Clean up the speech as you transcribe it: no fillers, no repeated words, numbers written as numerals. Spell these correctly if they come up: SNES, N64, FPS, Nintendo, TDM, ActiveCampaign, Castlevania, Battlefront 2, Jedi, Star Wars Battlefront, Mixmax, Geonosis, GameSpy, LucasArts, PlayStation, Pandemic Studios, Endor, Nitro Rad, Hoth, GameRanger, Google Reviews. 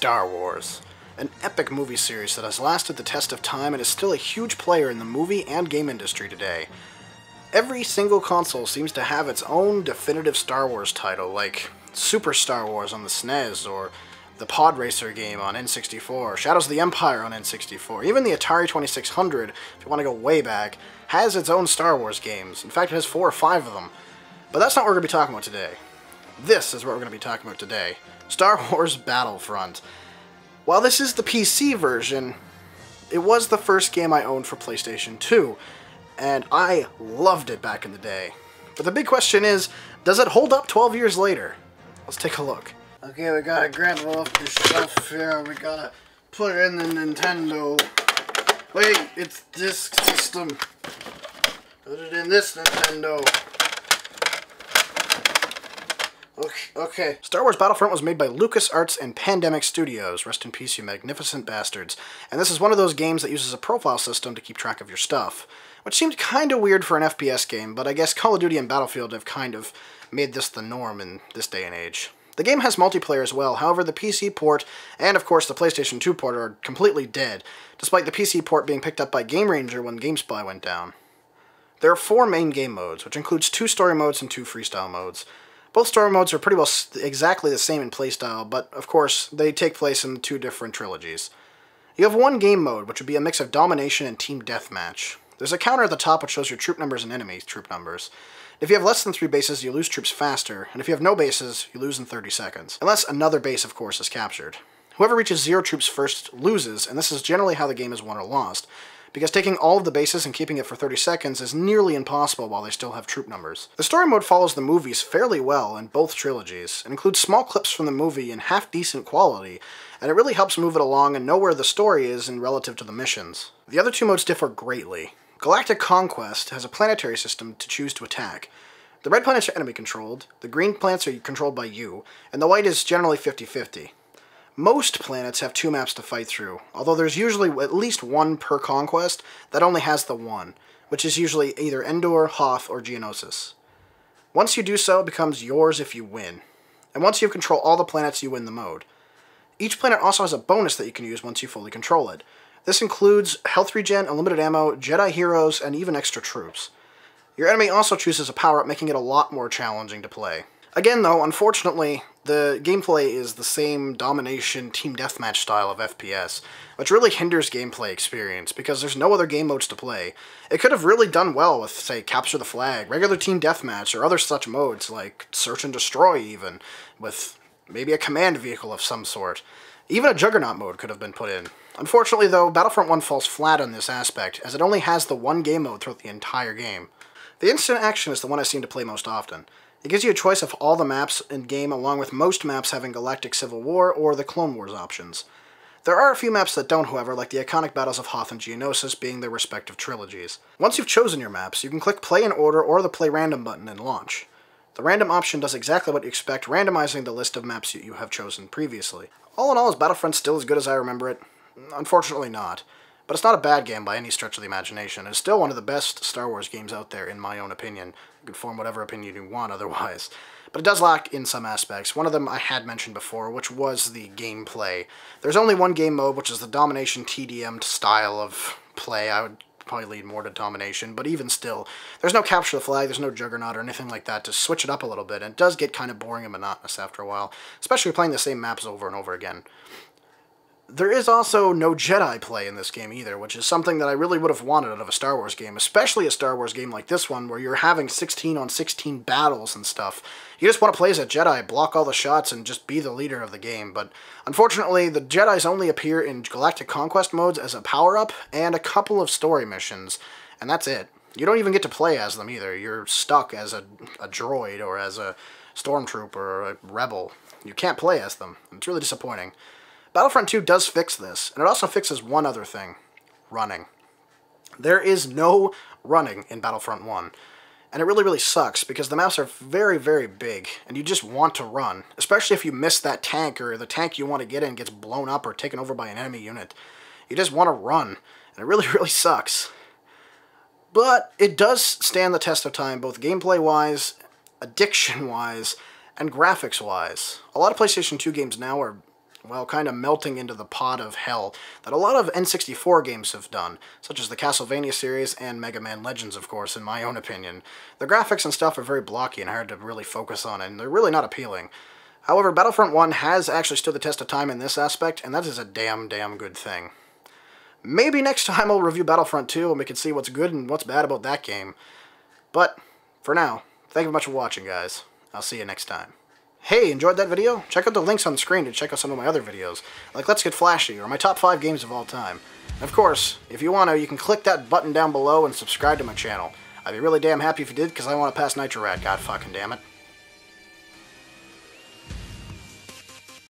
Star Wars, an epic movie series that has lasted the test of time and is still a huge player in the movie and game industry today. Every single console seems to have its own definitive Star Wars title, like Super Star Wars on the SNES, or the Pod Racer game on N64, Shadows of the Empire on N64, even the Atari 2600, if you want to go way back, has its own Star Wars games. In fact, it has 4 or 5 of them. But that's not what we're going to be talking about today. This is what we're going to be talking about today. Star Wars Battlefront. While this is the PC version, it was the first game I owned for PlayStation 2. And I loved it back in the day. But the big question is, does it hold up 12 years later? Let's take a look. Okay, we gotta grab all of this stuff here. We gotta put it in the Nintendo. Wait, it's disk system. Put it in this Nintendo. Okay. Star Wars Battlefront was made by LucasArts and Pandemic Studios. Rest in peace, you magnificent bastards. And this is one of those games that uses a profile system to keep track of your stuff. Which seemed kind of weird for an FPS game, but I guess Call of Duty and Battlefield have kind of made this the norm in this day and age. The game has multiplayer as well, however the PC port and of course the PlayStation 2 port are completely dead, despite the PC port being picked up by GameRanger when GameSpy went down. There are 4 main game modes, which includes 2 story modes and 2 freestyle modes. Both story modes are pretty well exactly the same in playstyle, but of course they take place in 2 different trilogies. You have 1 game mode, which would be a mix of domination and team deathmatch. There's a counter at the top which shows your troop numbers and enemy troop numbers. If you have less than 3 bases, you lose troops faster, and if you have no bases, you lose in 30 seconds. Unless another base, of course, is captured. Whoever reaches 0 troops first loses, and this is generally how the game is won or lost, because taking all of the bases and keeping it for 30 seconds is nearly impossible while they still have troop numbers. The story mode follows the movies fairly well in both trilogies, and includes small clips from the movie in half-decent quality, and it really helps move it along and know where the story is in relative to the missions. The other 2 modes differ greatly. Galactic Conquest has a planetary system to choose to attack. The red planets are enemy controlled, the green planets are controlled by you, and the white is generally 50-50. Most planets have 2 maps to fight through, although there's usually at least 1 per conquest that only has the 1, which is usually either Endor, Hoth, or Geonosis. Once you do so, it becomes yours if you win. And once you control all the planets, you win the mode. Each planet also has a bonus that you can use once you fully control it. This includes health regen, unlimited ammo, Jedi heroes, and even extra troops. Your enemy also chooses a power-up, making it a lot more challenging to play. Again though, unfortunately, the gameplay is the same domination team deathmatch style of FPS, which really hinders gameplay experience because there's no other game modes to play. It could have really done well with, say, Capture the Flag, regular team deathmatch, or other such modes like Search and Destroy even, with maybe a command vehicle of some sort. Even a Juggernaut mode could have been put in. Unfortunately though, Battlefront 1 falls flat on this aspect, as it only has the 1 game mode throughout the entire game. The instant action is the one I seem to play most often. It gives you a choice of all the maps in-game, along with most maps having Galactic Civil War or the Clone Wars options. There are a few maps that don't, however, like the iconic battles of Hoth and Geonosis being their respective trilogies. Once you've chosen your maps, you can click Play in Order or the Play Random button and launch. The random option does exactly what you expect, randomizing the list of maps you have chosen previously. All in all, is Battlefront still as good as I remember it? Unfortunately not. But it's not a bad game by any stretch of the imagination. It's still one of the best Star Wars games out there, in my own opinion. You can form whatever opinion you want otherwise. But it does lack in some aspects. One of them I had mentioned before, which was the gameplay. There's only 1 game mode, which is the domination TDM style of play. I would probably lean more to domination, but even still, there's no Capture the Flag, there's no Juggernaut or anything like that to switch it up a little bit, and it does get kind of boring and monotonous after a while, especially playing the same maps over and over again. There is also no Jedi play in this game either, which is something that I really would have wanted out of a Star Wars game, especially a Star Wars game like this one, where you're having 16 on 16 battles and stuff. You just want to play as a Jedi, block all the shots, and just be the leader of the game, but unfortunately, the Jedis only appear in Galactic Conquest modes as a power-up and a couple of story missions, and that's it. You don't even get to play as them either. You're stuck as a droid or as a stormtrooper or a rebel. You can't play as them, and it's really disappointing. Battlefront 2 does fix this, and it also fixes one other thing. Running. There is no running in Battlefront 1, and it really sucks because the maps are very big, and you just want to run, especially if you miss that tank or the tank you want to get in gets blown up or taken over by an enemy unit. You just want to run, and it really sucks. But it does stand the test of time, both gameplay-wise, addiction-wise, and graphics-wise. A lot of PlayStation 2 games now are well, kind of melting into the pot of hell that a lot of N64 games have done, such as the Castlevania series and Mega Man Legends, of course, in my own opinion. The graphics and stuff are very blocky and hard to really focus on, and they're really not appealing. However, Battlefront 1 has actually stood the test of time in this aspect, and that is a damn good thing. Maybe next time I'll review Battlefront 2 and we can see what's good and what's bad about that game. But, for now, thank you very much for watching, guys. I'll see you next time. Hey, enjoyed that video? Check out the links on the screen to check out some of my other videos, like Let's Get Flashy, or my top 5 games of all time. And of course, if you want to, you can click that button down below and subscribe to my channel. I'd be really damn happy if you did, because I want to pass Nitro Rad, god fucking damn it.